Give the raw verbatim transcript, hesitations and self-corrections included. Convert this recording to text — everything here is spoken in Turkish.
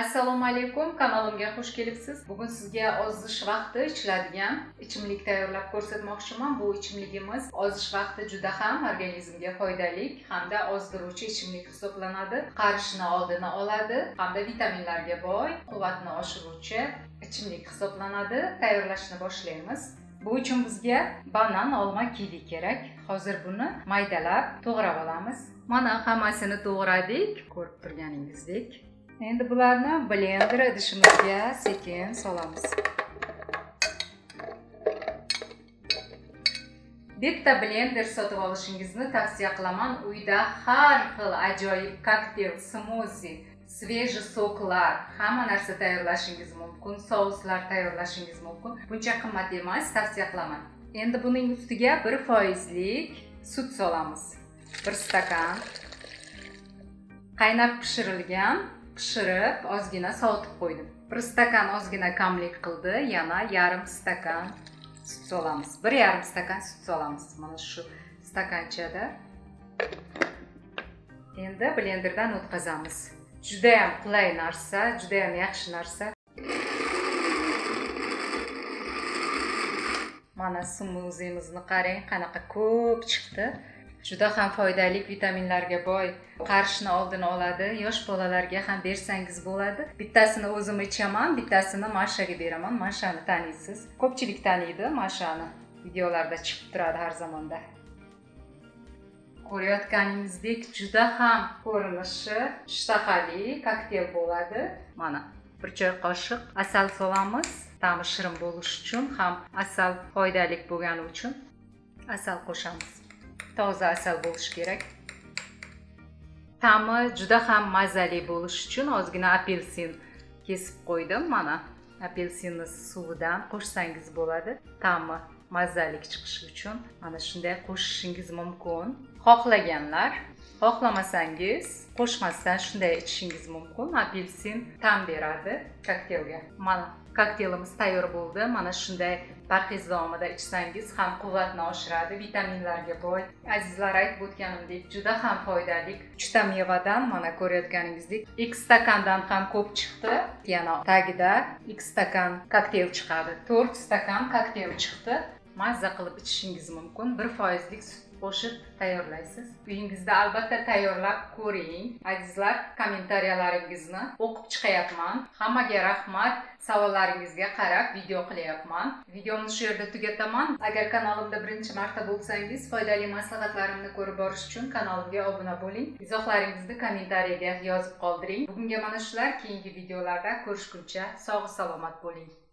Assalomu alaykum, kanalimga xush kelibsiz. Bugün sizga ozish vaqti ichiladigan ichimlik tayyorlab ko'rsatmoqchiman. Bu ichimligimiz ozish vaqti juda ham organizmga foydali hamda ozdiruvchi ichimlik hisoblanadi. Qarishni oldini oladi hamda vitaminlarga boy, quvvatni oshiruvchi ichimlik hisoblanadi. Tayyorlashni boshlaymiz. Bu uchun bizga banan, olma, kivi kerak. Hozir buni maydalab to'g'rab olamiz. Mana hammasini to'g'radik, ko'rib turganingizdek. Endi bularni blender idishimizga sekin solamiz. Bitta blender sotib olishingizni tavsiya qilaman. Uyda har xil ajoyib kokteyl, smuzi, sveji soklar, hamma narsa tayyorlashingiz mumkin, souslar tayyorlashingiz mumkin. Buncha qimmat emas, tavsiya qilaman. Endi buning ustiga bir foizlik sut solamiz. bir stakan. Qaynab pishirilgan pishirib, ozgina sovutib qo'ydim. bir stakan ozgina kamlik qildi, yana yarım stakan sut solamiz. Bir yarım stakan sut solamiz. Mana shu stakanchada. Endi blenderdan o'tkazamiz. Juda ham qulay narsa, juda ham yaxshi narsa. Mana smuzimizni qarang, qanaqa ko'p chiqdi. Juda ham foydali, vitaminlarga boy, qarishni oldini oladi, yosh bolalarga ham bersangiz bo'ladi. Bittasini o'zim ichaman, bittasini Mashaga beraman. Mashani taniysiz. Ko'pchilik taniydi Mashani. Videolarda chiqib turadi har zamonda. Ko'rayotganingizdek juda ham ko'rinishi ishtahali kokteyl bo'ladi. Mana bir choy qoshiq asal solamiz. Ta'mi shirin bo'lishi uchun ham asal foydali bo'lgani uchun asal qo'shamiz. Toza asal bo'lishi kerak. Ta'mi juda ham mazali bo'lishi uchun ozgina apelsin kesib qo'ydim. Mana apelsinni suvidan qo'shsangiz bo'ladi. Ta'mi mazali chiqishi uchun mana shunday qo'shishingiz mumkin. Xohlaganlar, xohlamasangiz qo'shmasdan shunday ichishingiz mumkin. Apelsin ta'm beradi kokteylga. Mana kokteylimiz tayyor bo'ldi. Mana shunday parhez davomida ichsangiz ham quvvatni oshiradi, vitaminlarga boy. Azizlar, aytib o'tganimdek, juda ham foydali. Uchta mevadan mana ko'rayotganingizdek ikki stakandan ham ko'p chiqdi. Yana tagida ikki stakan kokteyl chiqadi. to'rt stakan kokteyl chiqdi. Mazza qilib ichishingiz mumkin. bir foizlik sut qo'shib tayyorlaysiz. Uyingizda albatta tayyorlab ko'ring. Azizlar, kommentariyalaringizni o'qib chiqayapman. Hammaga rahmat. Savollaringizga qarab video qilyapman. Videomni shu yerda tugataman. Agar kanalimda birinchi marta bo'lsangiz, foydali maslahatlarimni ko'rib borish uchun kanalimga obuna bo'ling. Izohlaringizni kommentariyaga yozib qoldiring. Bugunga mana shular, keyingi videolarda ko'rishguncha sog' salomat bo'ling.